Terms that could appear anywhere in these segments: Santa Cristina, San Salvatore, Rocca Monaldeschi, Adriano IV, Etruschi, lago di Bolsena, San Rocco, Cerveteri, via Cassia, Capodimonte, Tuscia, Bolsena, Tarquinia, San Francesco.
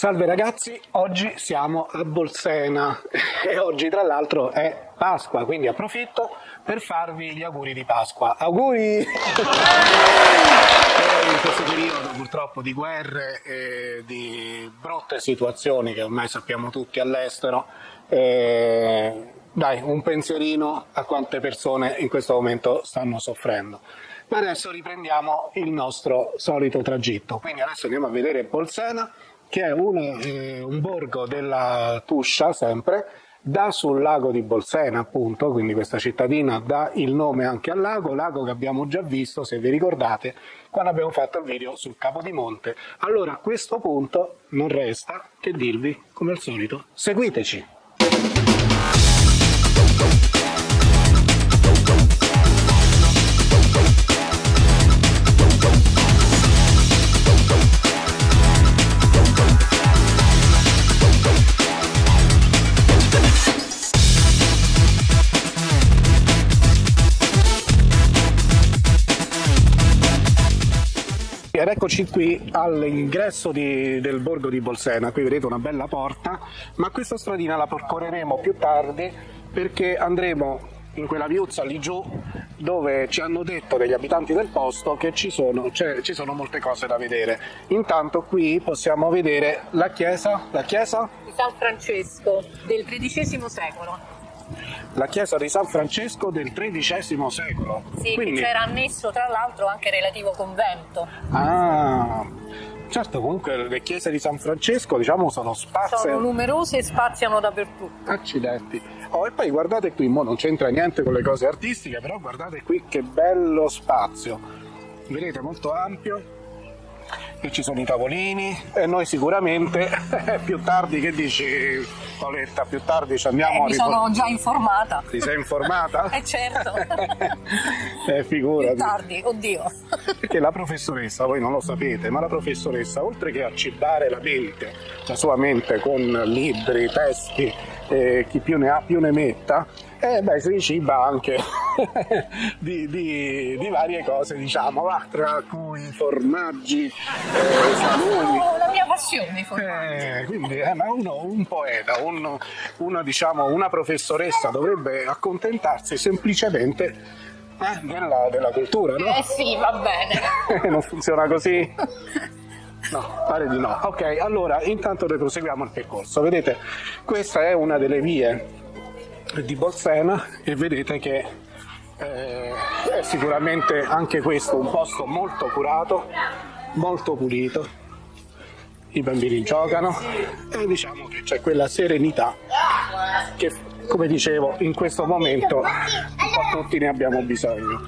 Salve ragazzi, oggi siamo a Bolsena e oggi tra l'altro è Pasqua, quindi approfitto per farvi gli auguri di Pasqua. Auguri! In questo periodo purtroppo di guerre e di brutte situazioni che ormai sappiamo tutti all'estero, dai, un pensierino a quante persone in questo momento stanno soffrendo. Ma adesso riprendiamo il nostro solito tragitto, quindi adesso andiamo a vedere Bolsena, che è un borgo della Tuscia, sempre, dà sul lago di Bolsena, appunto, quindi questa cittadina dà il nome anche al lago, lago che abbiamo già visto, se vi ricordate, quando abbiamo fatto il video sul Capodimonte. Allora, a questo punto non resta che dirvi, come al solito, seguiteci! Ed eccoci qui all'ingresso del borgo di Bolsena. Qui vedete una bella porta, ma questa stradina la percorreremo più tardi perché andremo in quella viuzza lì giù dove ci hanno detto degli abitanti del posto che ci sono molte cose da vedere. Intanto qui possiamo vedere la chiesa di San Francesco del XIII secolo. La chiesa di San Francesco del XIII secolo. Sì, quindi c'era annesso tra l'altro anche relativo convento. Ah, certo, comunque le chiese di San Francesco, diciamo, sono numerose e spaziano dappertutto. Accidenti. Oh, e poi guardate qui, mo non c'entra niente con le cose artistiche, però guardate qui che bello spazio. Vedete, molto ampio. Qui ci sono i tavolini e noi sicuramente più tardi, che dici Paoletta, più tardi ci andiamo a riposare. Mi sono già informata. Ti sei informata? Certo. Figurati. Più tardi, oddio. Perché la professoressa, voi non lo sapete, ma la professoressa, oltre che a cibare la mente, la sua mente con libri, testi, chi più ne ha più ne metta, si ciba anche di varie cose, diciamo, tra cui formaggi, salumi. La mia passione, i formaggi. Quindi, ma un poeta, una professoressa dovrebbe accontentarsi semplicemente della cultura, no? Sì, va bene. Non funziona così? No, pare di no. Ok, allora intanto proseguiamo il percorso. Vedete, questa è una delle vie di Bolsena e vedete che è sicuramente anche questo un posto molto curato, molto pulito, i bambini giocano e diciamo che c'è quella serenità che, come dicevo, in questo momento tutti ne abbiamo bisogno.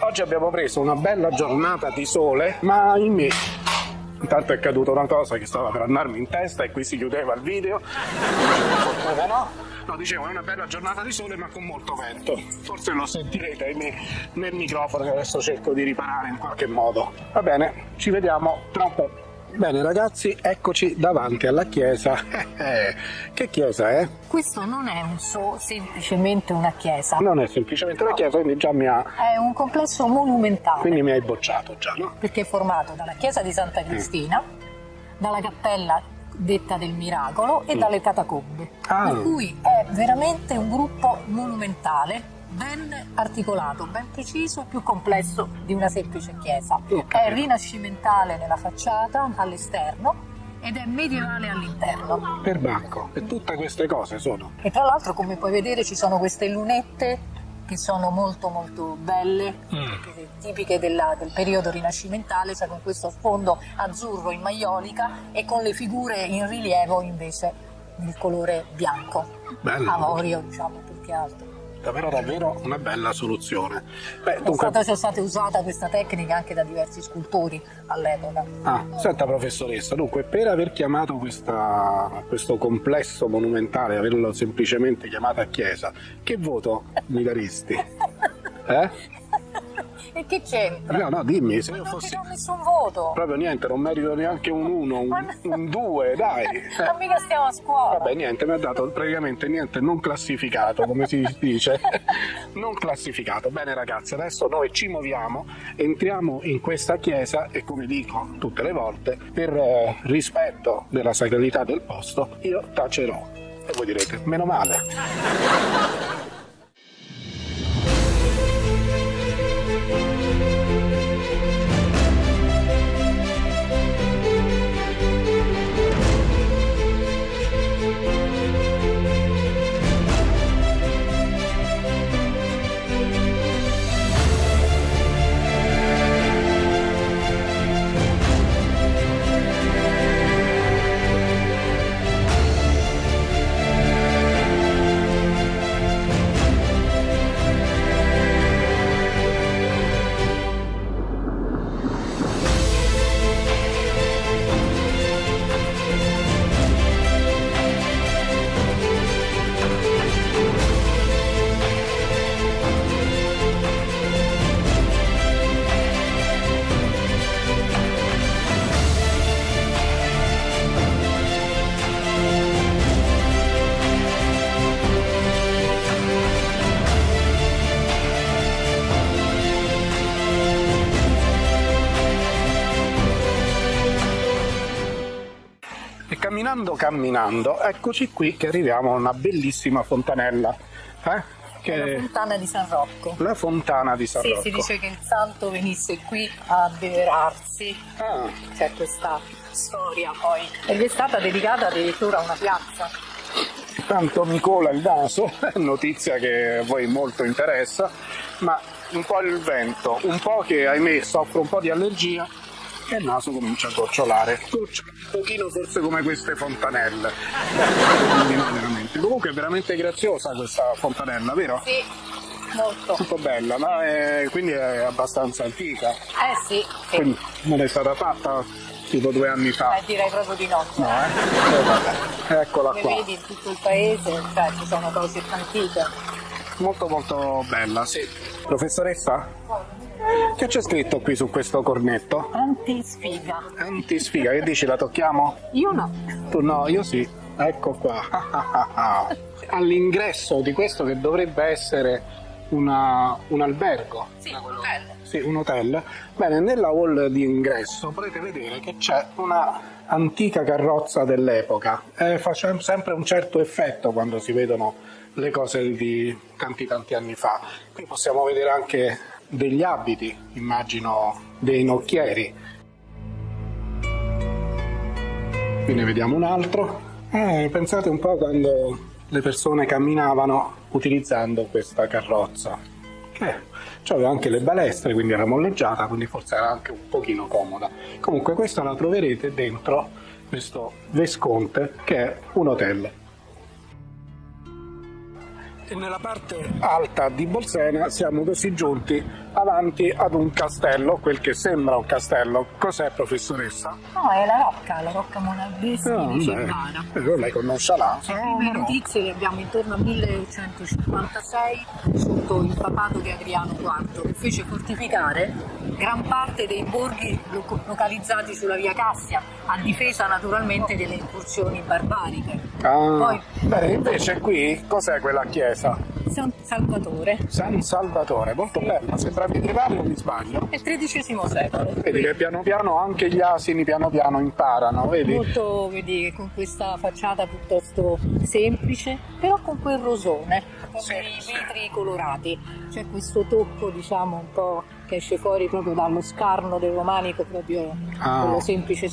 Oggi abbiamo preso una bella giornata di sole, ma ahimè intanto è caduta una cosa che stava per andarmi in testa e qui si chiudeva il video. No, dicevo, è una bella giornata di sole ma con molto vento. Forse lo sentirete nel microfono che adesso cerco di riparare in qualche modo. Va bene, ci vediamo tra un po'. Bene ragazzi, eccoci davanti alla chiesa. Che chiesa è? Questo non è semplicemente una chiesa. Non è semplicemente una chiesa, quindi già mi ha... È un complesso monumentale. Quindi mi hai bocciato già, no? Perché è formato dalla chiesa di Santa Cristina, dalla cappella detta del Miracolo e dalle catacombe, per cui è veramente un gruppo monumentale, ben articolato, ben preciso, più complesso di una semplice chiesa. È rinascimentale nella facciata all'esterno ed è medievale all'interno. Perbacco, e tutte queste cose sono. E tra l'altro, come puoi vedere, ci sono queste lunette che sono molto molto belle, tipiche del periodo rinascimentale, cioè con questo sfondo azzurro in maiolica e con le figure in rilievo invece nel colore bianco, avorio, diciamo, più che altro. Davvero una bella soluzione. Beh, dunque... è stata usata questa tecnica anche da diversi scultori all'epoca. Senta professoressa, dunque per aver chiamato questo complesso monumentale, averlo semplicemente chiamata chiesa, che voto mi daresti? E che c'entra? No, no, dimmi. Se io non fossi... ti do nessun voto. Proprio niente, non merito neanche un 1, un 2, dai. Non mica stiamo a scuola. Vabbè, niente, mi ha dato praticamente niente, non classificato, come si dice. Non classificato. Bene ragazzi, adesso noi ci muoviamo, entriamo in questa chiesa e come dico tutte le volte, per rispetto della sacralità del posto, io tacerò. E voi direte, meno male. Camminando, eccoci qui che arriviamo a una bellissima fontanella, che la fontana di San Rocco. La fontana di San Rocco. Si dice che il santo venisse qui a abbeverarsi. Ah. C'è questa storia poi. Ed è stata dedicata addirittura a una piazza. Tanto mi cola il naso, notizia che a voi molto interessa, ma un po' il vento, un po' che ahimè soffro un po' di allergia. E il naso comincia a gocciolare, un pochino forse come queste fontanelle. Comunque è veramente graziosa questa fontanella, vero? Sì, molto. Molto bella, ma è, quindi è abbastanza antica. Sì. Quindi non è stata fatta tipo 2 anni fa. Direi proprio di no. No, vabbè. Eccola qua. Vedi in tutto il paese, infatti, ci sono cose antiche. Molto molto bella, sì. Professoressa? Che c'è scritto qui su questo cornetto? Antisfiga. Antisfiga, che dici, la tocchiamo? Io no. Tu no, io sì. Ecco qua. All'ingresso di questo che dovrebbe essere un albergo. Sì, un hotel. Sì, un hotel. Bene, nella hall di ingresso potete vedere che c'è una antica carrozza dell'epoca. Fa sempre un certo effetto quando si vedono le cose di tanti anni fa. Qui possiamo vedere anche degli abiti, immagino, dei nocchieri. Qui ne vediamo un altro. Pensate un po' quando le persone camminavano utilizzando questa carrozza. C'aveva anche le balestre, quindi era molleggiata, quindi forse era anche un pochino comoda. Comunque questa la troverete dentro questo Vesconte, che è un hotel. E nella parte alta di Bolsena siamo così giunti avanti ad un castello, quel che sembra un castello. Cos'è, professoressa? No, è la Rocca Monaldeschi di Cerveteri. Però lei con nonchalance. I notizie li abbiamo intorno al 1156 sotto il papato di Adriano IV, che fece fortificare gran parte dei borghi localizzati sulla via Cassia, a difesa naturalmente delle incursioni barbariche. Bene, invece qui cos'è quella chiesa? San Salvatore. San Salvatore, molto bella, sembra medievale o mi sbaglio? È il XIII secolo. Vedi che piano piano anche gli asini piano piano imparano, vedi? Molto, vedi, con questa facciata piuttosto semplice, però con quel rosone, con i vetri colorati. C'è questo tocco, diciamo, un po' che esce fuori proprio dallo scarno del romanico, proprio quello semplice.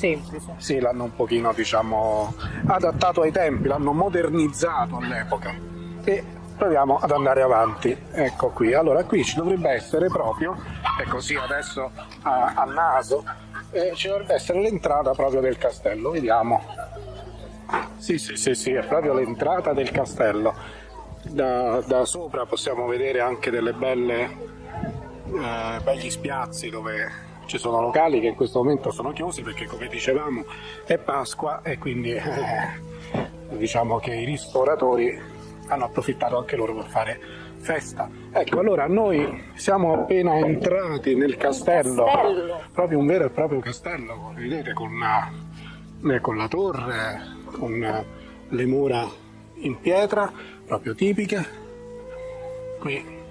Sì, l'hanno un pochino, diciamo, adattato ai tempi, l'hanno modernizzato all'epoca. E proviamo ad andare avanti. Ecco qui, allora qui ci dovrebbe essere proprio, è così adesso a naso, ci dovrebbe essere l'entrata proprio del castello, vediamo. Sì, è proprio l'entrata del castello. Da sopra possiamo vedere anche delle begli spiazzi dove ci sono locali che in questo momento sono chiusi perché, come dicevamo, è Pasqua e quindi diciamo che i ristoratori hanno approfittato anche loro per fare festa. Ecco, allora noi siamo appena entrati nel castello. Proprio un vero e proprio castello, vedete, con la torre, con le mura in pietra, proprio tipiche. Qui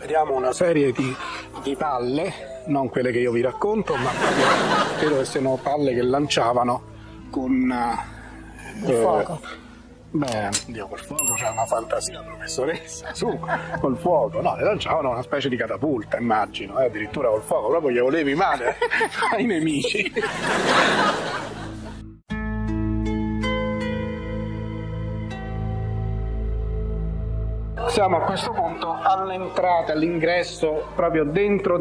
vediamo una serie di palle, non quelle che io vi racconto, ma credo che siano palle che lanciavano con il fuoco. Beh, oddio, col fuoco c'è una fantasia, professoressa, su, col fuoco. No, le lanciavano una specie di catapulta, immagino, addirittura col fuoco, proprio gli volevi male ai nemici. Siamo a questo punto all'entrata, all'ingresso, proprio dentro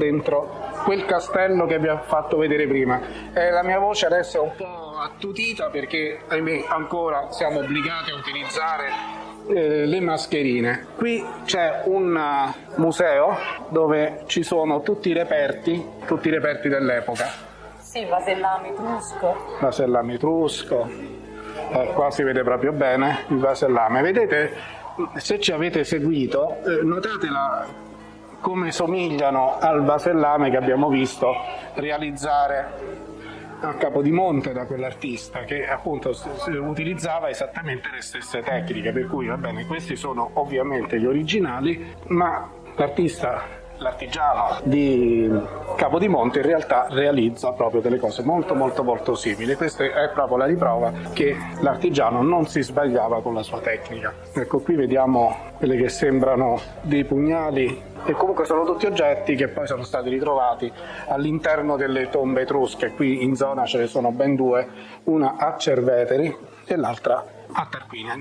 quel castello che vi ho fatto vedere prima. La mia voce adesso è un po' attutita perché, ahimè, ancora siamo obbligati a utilizzare le mascherine. Qui c'è un museo dove ci sono tutti i reperti dell'epoca. Sì, vasellame etrusco. Vasellame etrusco, qua si vede proprio bene il vasellame. Vedete? Se ci avete seguito, notate come somigliano al vasellame che abbiamo visto realizzare a Capodimonte da quell'artista che appunto utilizzava esattamente le stesse tecniche, per cui va bene, questi sono ovviamente gli originali, ma l'artigiano di Capodimonte in realtà realizza proprio delle cose molto simili. Questa è proprio la riprova che l'artigiano non si sbagliava con la sua tecnica. Ecco, qui vediamo quelle che sembrano dei pugnali e comunque sono tutti oggetti che poi sono stati ritrovati all'interno delle tombe etrusche. Qui in zona ce ne sono ben due, una a Cerveteri e l'altra a Tarquinia.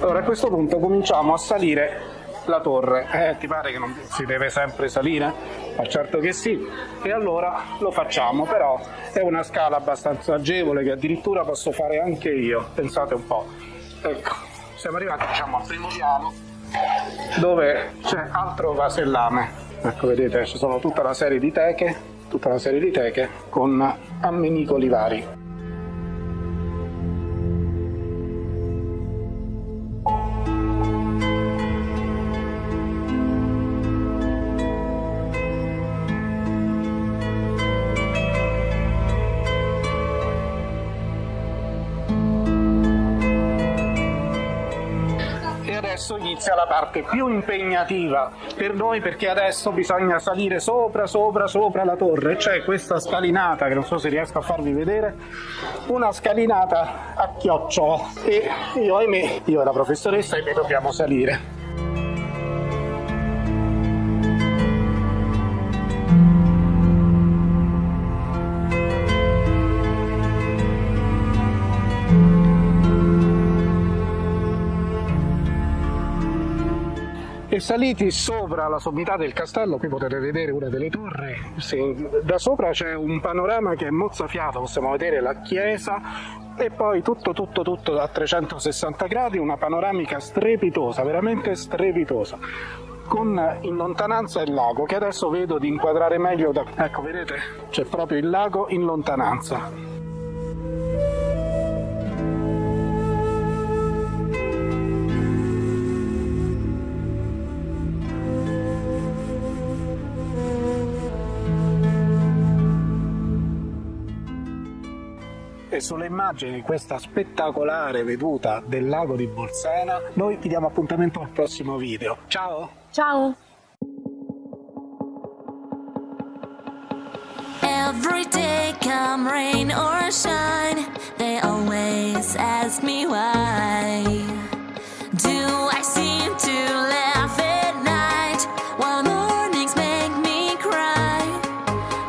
Allora, a questo punto cominciamo a salire la torre. Ti pare che non si deve sempre salire? Ma certo che sì, e allora lo facciamo, però è una scala abbastanza agevole che addirittura posso fare anche io, pensate un po'. Ecco, siamo arrivati, diciamo, al primo piano dove c'è altro vasellame. Ecco, vedete, ci sono tutta una serie di teche con ammenicoli vari. Adesso inizia la parte più impegnativa per noi, perché adesso bisogna salire sopra la torre. C'è questa scalinata che non so se riesco a farvi vedere, una scalinata a chiocciolo, e io e la professoressa dobbiamo salire. E saliti sopra la sommità del castello, qui potete vedere una delle torri, da sopra c'è un panorama che è mozzafiato, possiamo vedere la chiesa e poi tutto a 360 gradi, una panoramica strepitosa, veramente strepitosa, con in lontananza il lago, che adesso vedo di inquadrare meglio da... Ecco, vedete, c'è proprio il lago in lontananza. E sulle immagini di questa spettacolare veduta del lago di Bolsena noi ti diamo appuntamento al prossimo video. Ciao! Ciao! Every day come rain or shine, they always ask me why. Do I seem to laugh at night while mornings make me cry?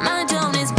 My dome is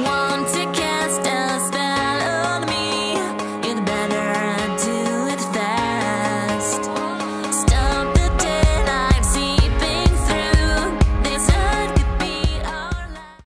One, two.